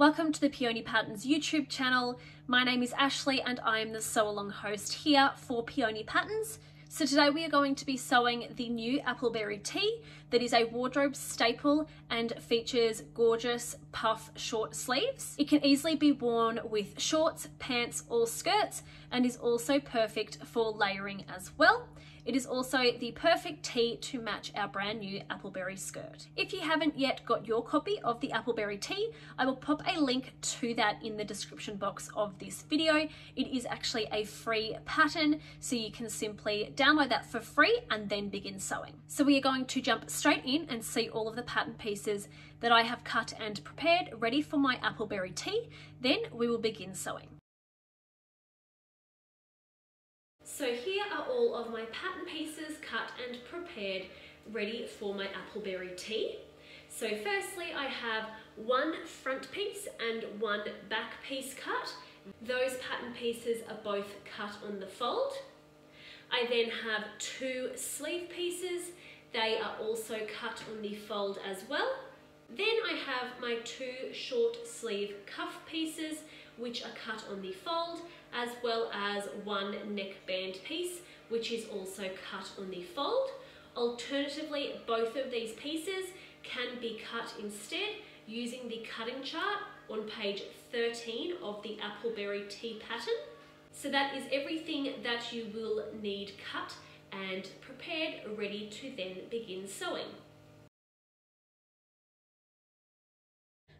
Welcome to the Peony Patterns YouTube channel. My name is Ashley and I am the sew along host here for Peony Patterns. So today we are going to be sewing the new Apple Berry Tee that is a wardrobe staple and features gorgeous puff short sleeves. It can easily be worn with shorts, pants or skirts and is also perfect for layering as well. It is also the perfect tee to match our brand new Apple Berry skirt. If you haven't yet got your copy of the Apple Berry Tee, I will pop a link to that in the description box of this video. It is actually a free pattern, so you can simply download that for free and then begin sewing. So we are going to jump straight in and see all of the pattern pieces that I have cut and prepared ready for my Apple Berry Tee. Then we will begin sewing. So here are all of my pattern pieces cut and prepared, ready for my Apple Berry Tee. So firstly, I have one front piece and one back piece cut. Those pattern pieces are both cut on the fold. I then have two sleeve pieces. They are also cut on the fold as well. Then I have my two short sleeve cuff pieces, which are cut on the fold, as well as one neckband piece, which is also cut on the fold. Alternatively, both of these pieces can be cut instead using the cutting chart on page 13 of the Apple Berry Tee pattern. So that is everything that you will need cut and prepared, ready to then begin sewing.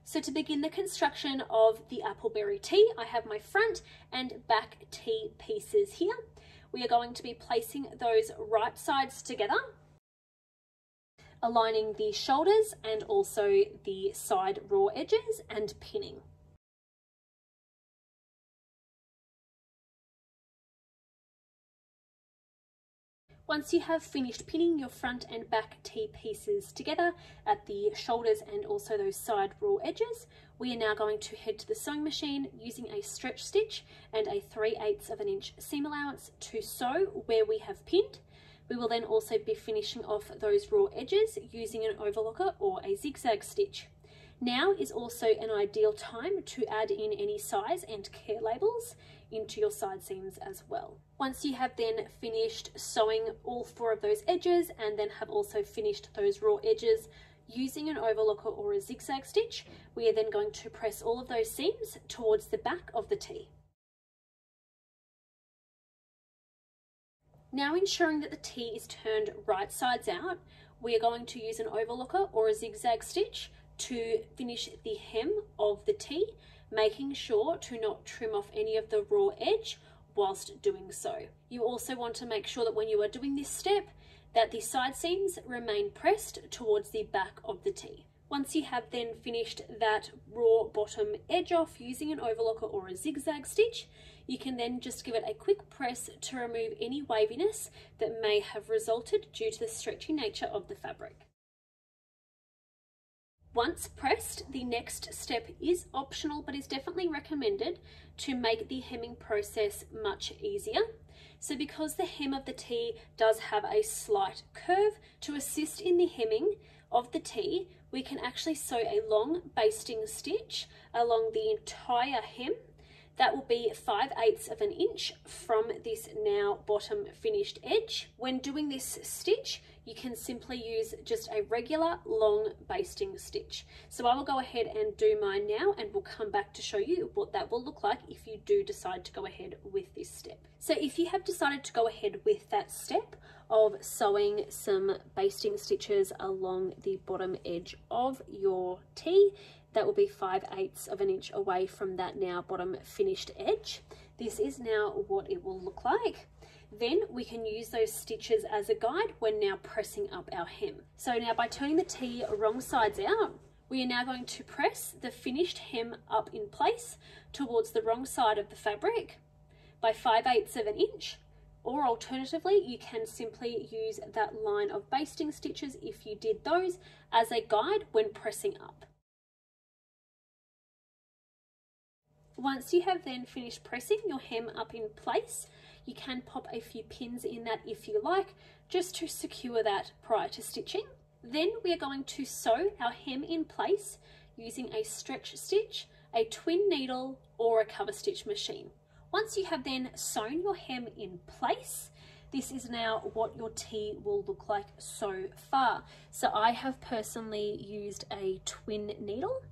So to begin the construction of the Apple Berry Tee, I have my front and back tee pieces here. We are going to be placing those right sides together, aligning the shoulders and also the side raw edges and pinning. Once you have finished pinning your front and back tee pieces together at the shoulders and also those side raw edges, we are now going to head to the sewing machine using a stretch stitch and a 3/8 of an inch seam allowance to sew where we have pinned. We will then also be finishing off those raw edges using an overlocker or a zigzag stitch. Now is also an ideal time to add in any size and care labels into your side seams as well. Once you have then finished sewing all four of those edges and then have also finished those raw edges using an overlocker or a zigzag stitch, we are then going to press all of those seams towards the back of the tee. Now, ensuring that the tee is turned right sides out, we are going to use an overlocker or a zigzag stitch to finish the hem of the tee, making sure to not trim off any of the raw edge whilst doing so. You also want to make sure that when you are doing this step that the side seams remain pressed towards the back of the tee. Once you have then finished that raw bottom edge off using an overlocker or a zigzag stitch, you can then just give it a quick press to remove any waviness that may have resulted due to the stretchy nature of the fabric. Once pressed, the next step is optional but is definitely recommended to make the hemming process much easier. So because the hem of the tee does have a slight curve, to assist in the hemming of the tee, we can actually sew a long basting stitch along the entire hem. That will be 5/8 of an inch from this now bottom finished edge. When doing this stitch, you can simply use just a regular long basting stitch. So I will go ahead and do mine now and we'll come back to show you what that will look like if you do decide to go ahead with this step. So if you have decided to go ahead with that step of sewing some basting stitches along the bottom edge of your tee, that will be 5/8 of an inch away from that now bottom finished edge. This is now what it will look like. Then we can use those stitches as a guide when now pressing up our hem. So now by turning the tee wrong sides out, we are now going to press the finished hem up in place towards the wrong side of the fabric by 5/8 of an inch, or alternatively you can simply use that line of basting stitches if you did those as a guide when pressing up. Once you have then finished pressing your hem up in place, you can pop a few pins in that if you like, just to secure that prior to stitching. Then we are going to sew our hem in place using a stretch stitch a twin needle or a cover stitch machine. Once you have then sewn your hem in place, this is now what your tee will look like so far. So I have personally used a twin needle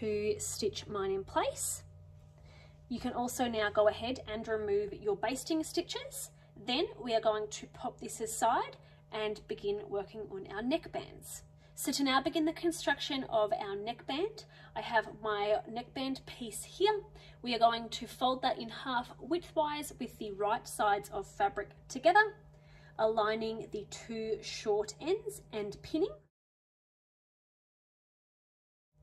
to stitch mine in place. You can also now go ahead and remove your basting stitches. Then we are going to pop this aside and begin working on our neckbands. So to now begin the construction of our neckband, I have my neckband piece here. We are going to fold that in half widthwise with the right sides of fabric together, aligning the two short ends and pinning.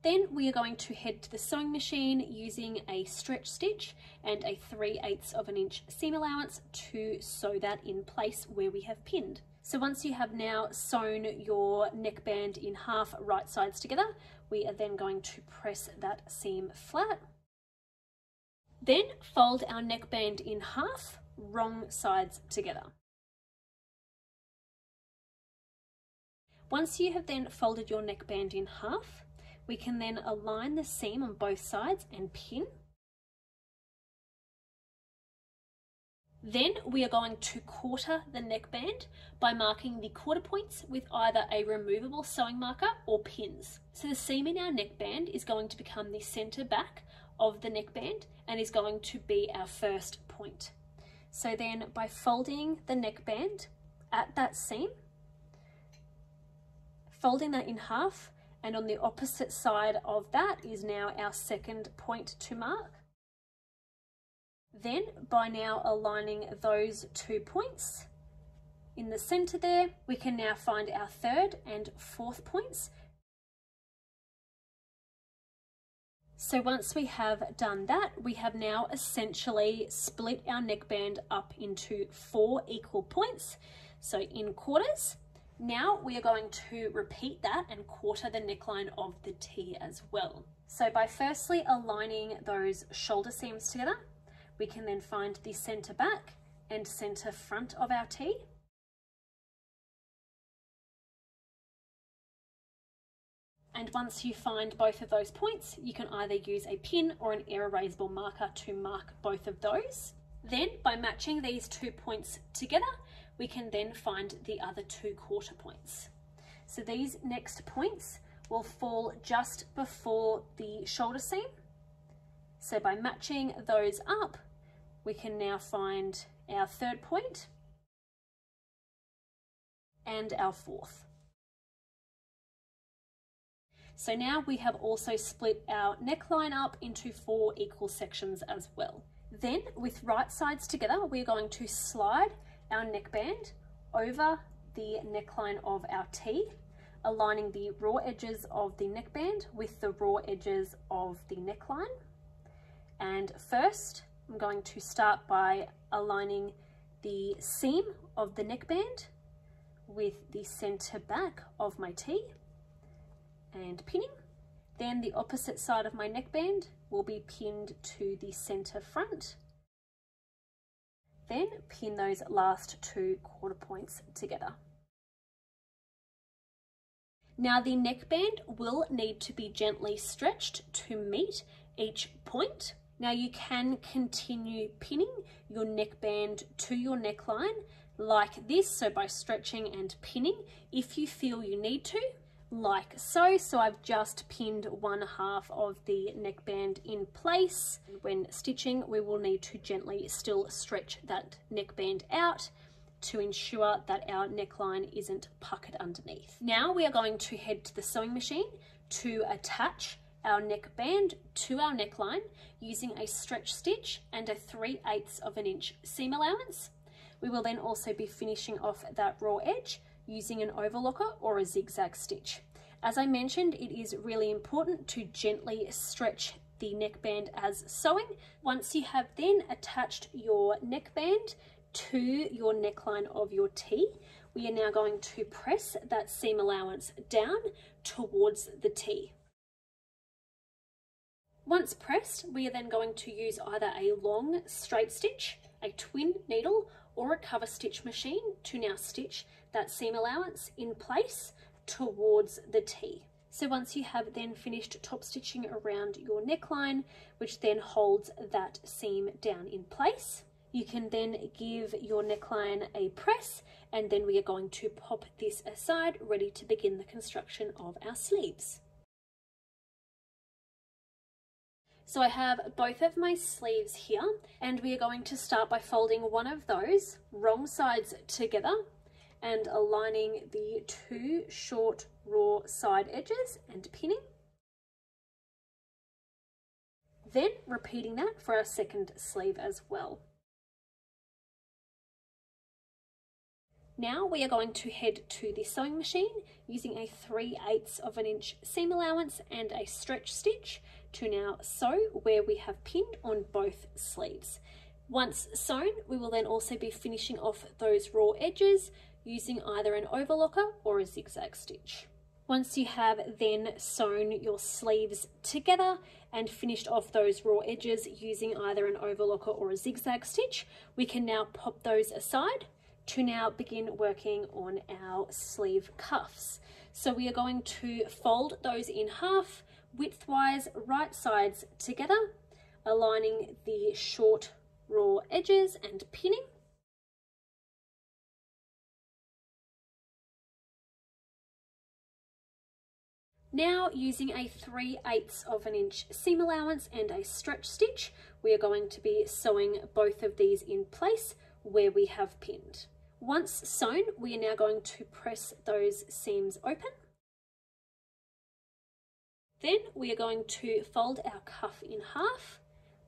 Then we are going to head to the sewing machine using a stretch stitch and a 3/8 of an inch seam allowance to sew that in place where we have pinned. So once you have now sewn your neckband in half right sides together, we are then going to press that seam flat. Then fold our neckband in half, wrong sides together. Once you have then folded your neckband in half, we can then align the seam on both sides and pin. Then we are going to quarter the neckband by marking the quarter points with either a removable sewing marker or pins. So the seam in our neckband is going to become the center back of the neckband and is going to be our first point. So then by folding the neckband at that seam, folding that in half, and on the opposite side of that is now our second point to mark. Then by now aligning those two points in the center there, we can now find our third and fourth points. So once we have done that, we have now essentially split our neckband up into 4 equal points, so in quarters. Now we are going to repeat that and quarter the neckline of the tee as well. So by firstly aligning those shoulder seams together, we can then find the center back and center front of our tee. And once you find both of those points, you can either use a pin or an erasable marker to mark both of those. Then by matching these two points together, we can then find the other two quarter points. So these next points will fall just before the shoulder seam. So by matching those up, we can now find our third point and our fourth. So now we have also split our neckline up into 4 equal sections as well. Then with right sides together, we're going to slide our neckband over the neckline of our tee, aligning the raw edges of the neckband with the raw edges of the neckline. And first, I'm going to start by aligning the seam of the neckband with the center back of my tee and pinning. Then the opposite side of my neckband will be pinned to the center front. Then pin those last two quarter points together. Now the neckband will need to be gently stretched to meet each point. Now you can continue pinning your neckband to your neckline like this, so by stretching and pinning if you feel you need to, like so. So I've just pinned one half of the neckband in place. When stitching, we will need to gently still stretch that neckband out to ensure that our neckline isn't puckered underneath. Now we are going to head to the sewing machine to attach our neckband to our neckline using a stretch stitch and a 3/8 of an inch seam allowance. We will then also be finishing off that raw edge using an overlocker or a zigzag stitch. As I mentioned, it is really important to gently stretch the neckband as sewing. Once you have then attached your neckband to your neckline of your tee, we are now going to press that seam allowance down towards the tee. Once pressed, we are then going to use either a long straight stitch, a twin needle, or a cover stitch machine to now stitch that seam allowance in place towards the tee. So once you have then finished top stitching around your neckline, which then holds that seam down in place, you can then give your neckline a press, and then we are going to pop this aside, ready to begin the construction of our sleeves. So I have both of my sleeves here, and we are going to start by folding one of those wrong sides together and aligning the two short raw side edges and pinning. Then repeating that for our second sleeve as well. Now we are going to head to the sewing machine using a 3/8 of an inch seam allowance and a stretch stitch to now sew where we have pinned on both sleeves. Once sewn, we will then also be finishing off those raw edges using either an overlocker or a zigzag stitch. Once you have then sewn your sleeves together and finished off those raw edges using either an overlocker or a zigzag stitch, we can now pop those aside to now begin working on our sleeve cuffs. So we are going to fold those in half, widthwise, right sides together, aligning the short raw edges and pinning. Now, using a 3/8 of an inch seam allowance and a stretch stitch, we are going to be sewing both of these in place where we have pinned. Once sewn, we are now going to press those seams open. Then we are going to fold our cuff in half,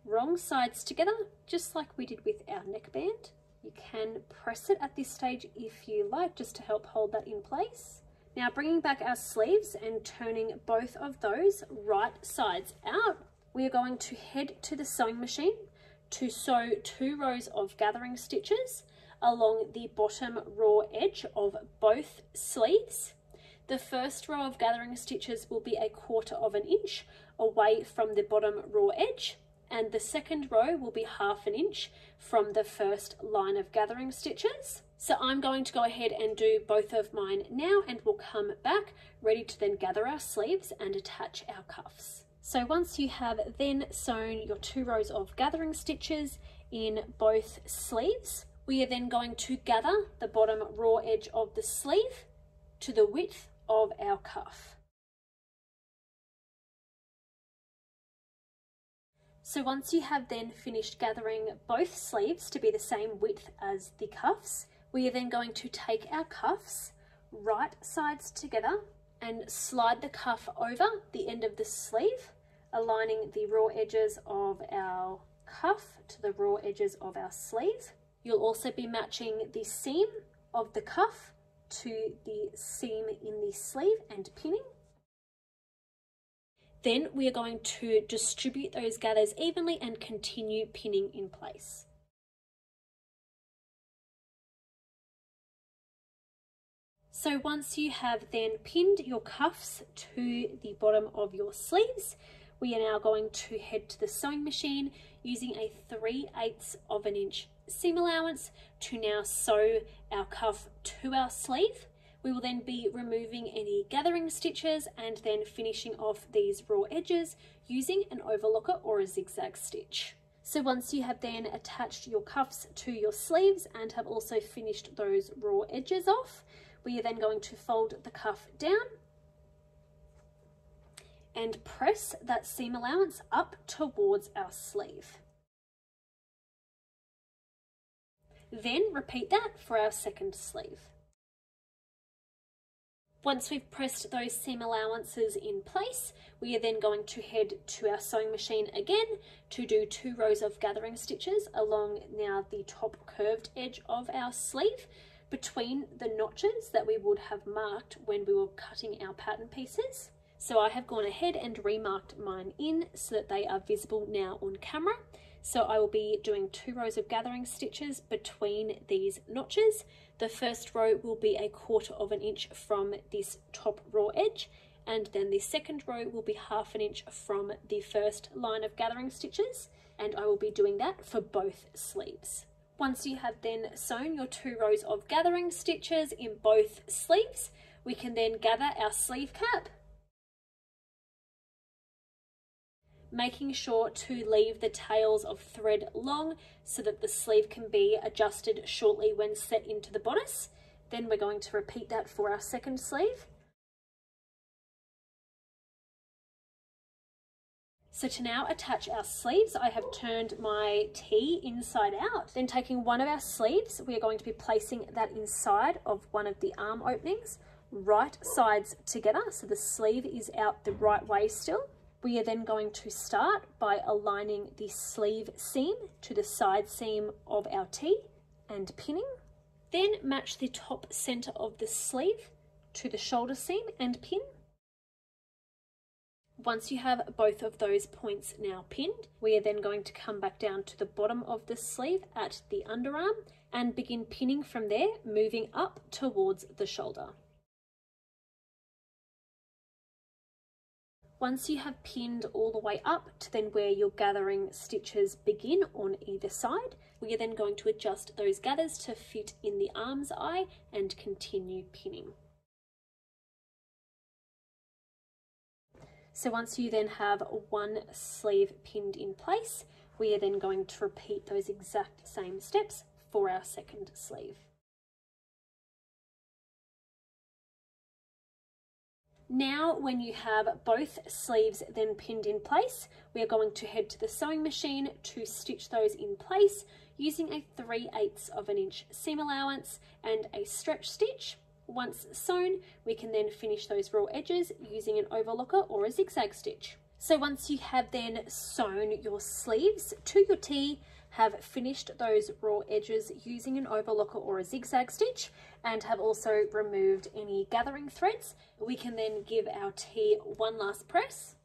wrong sides together, just like we did with our neckband. You can press it at this stage if you like, just to help hold that in place. Now bringing back our sleeves and turning both of those right sides out, we are going to head to the sewing machine to sew 2 rows of gathering stitches along the bottom raw edge of both sleeves. The first row of gathering stitches will be 1/4 of an inch away from the bottom raw edge, and the second row will be 1/2 an inch from the first line of gathering stitches. So I'm going to go ahead and do both of mine now, and we'll come back ready to then gather our sleeves and attach our cuffs. So once you have then sewn your 2 rows of gathering stitches in both sleeves, we are then going to gather the bottom raw edge of the sleeve to the width of our cuff. So once you have then finished gathering both sleeves to be the same width as the cuffs, we are then going to take our cuffs right sides together and slide the cuff over the end of the sleeve, aligning the raw edges of our cuff to the raw edges of our sleeve. You'll also be matching the seam of the cuff to the seam in the sleeve and pinning. Then we are going to distribute those gathers evenly and continue pinning in place. So once you have then pinned your cuffs to the bottom of your sleeves, we are now going to head to the sewing machine using a 3/8 of an inch seam allowance to now sew our cuff to our sleeve. We will then be removing any gathering stitches and then finishing off these raw edges using an overlocker or a zigzag stitch. So once you have then attached your cuffs to your sleeves and have also finished those raw edges off, we are then going to fold the cuff down and press that seam allowance up towards our sleeve. Then repeat that for our second sleeve. Once we've pressed those seam allowances in place, we are then going to head to our sewing machine again to do 2 rows of gathering stitches along now the top curved edge of our sleeve, between the notches that we would have marked when we were cutting our pattern pieces. So I have gone ahead and remarked mine in so that they are visible now on camera. So I will be doing 2 rows of gathering stitches between these notches. The first row will be 1/4 of an inch from this top raw edge, and then the second row will be 1/2 an inch from the first line of gathering stitches, and I will be doing that for both sleeves. Once you have then sewn your 2 rows of gathering stitches in both sleeves, we can then gather our sleeve cap making sure to leave the tails of thread long so that the sleeve can be adjusted shortly when set into the bodice. Then we're going to repeat that for our second sleeve. So to now attach our sleeves, I have turned my tee inside out. Then taking one of our sleeves, we are going to be placing that inside of one of the arm openings, right sides together, so the sleeve is out the right way still. We are then going to start by aligning the sleeve seam to the side seam of our tee and pinning. Then match the top center of the sleeve to the shoulder seam and pin. Once you have both of those points now pinned, we are then going to come back down to the bottom of the sleeve at the underarm and begin pinning from there, moving up towards the shoulder. Once you have pinned all the way up to then where your gathering stitches begin on either side, we are then going to adjust those gathers to fit in the arm's eye and continue pinning. So once you then have one sleeve pinned in place, we are then going to repeat those exact same steps for our second sleeve. Now when you have both sleeves then pinned in place, we are going to head to the sewing machine to stitch those in place using a 3/8 of an inch seam allowance and a stretch stitch. Once sewn, we can then finish those raw edges using an overlocker or a zigzag stitch. So once you have then sewn your sleeves to your tee, have finished those raw edges using an overlocker or a zigzag stitch, and have also removed any gathering threads, we can then give our tee one last press.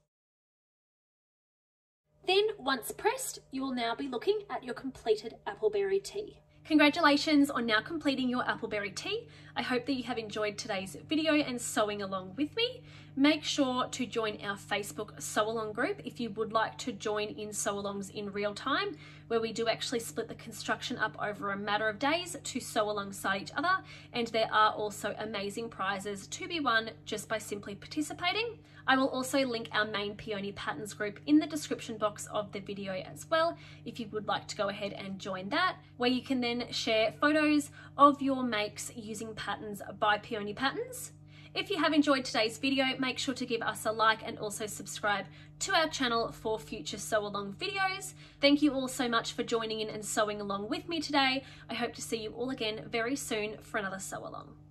Then once pressed, you will now be looking at your completed Apple Berry tee. Congratulations on now completing your Apple Berry tee. I hope that you have enjoyed today's video and sewing along with me. Make sure to join our Facebook sew along group if you would like to join in sew alongs in real time, where we do actually split the construction up over a matter of days to sew alongside each other. And there are also amazing prizes to be won just by simply participating. I will also link our main Peony Patterns group in the description box of the video as well, if you would like to go ahead and join that, where you can then share photos of your makes using patterns by Peony Patterns. If you have enjoyed today's video, make sure to give us a like and also subscribe to our channel for future sew along videos. Thank you all so much for joining in and sewing along with me today. I hope to see you all again very soon for another sew along.